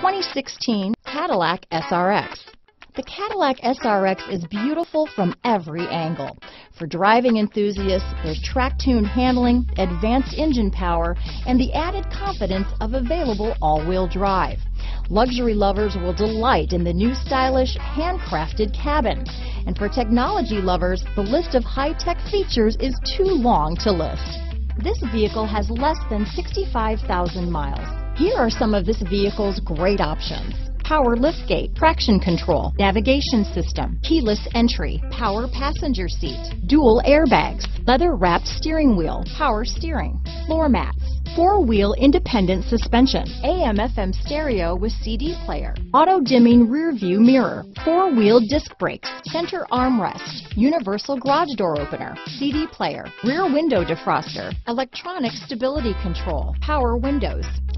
2016 Cadillac SRX. The Cadillac SRX is beautiful from every angle. For driving enthusiasts, there's track-tuned handling, advanced engine power, and the added confidence of available all-wheel drive. Luxury lovers will delight in the new stylish, handcrafted cabin. And for technology lovers, the list of high-tech features is too long to list. This vehicle has less than 65,000 miles. Here are some of this vehicle's great options: power liftgate, traction control, navigation system, keyless entry, power passenger seat, dual airbags, leather-wrapped steering wheel, power steering, floor mats, four-wheel independent suspension, AM/FM stereo with CD player, auto-dimming rear-view mirror, four-wheel disc brakes, center armrest, universal garage door opener, CD player, rear window defroster, electronic stability control, power windows.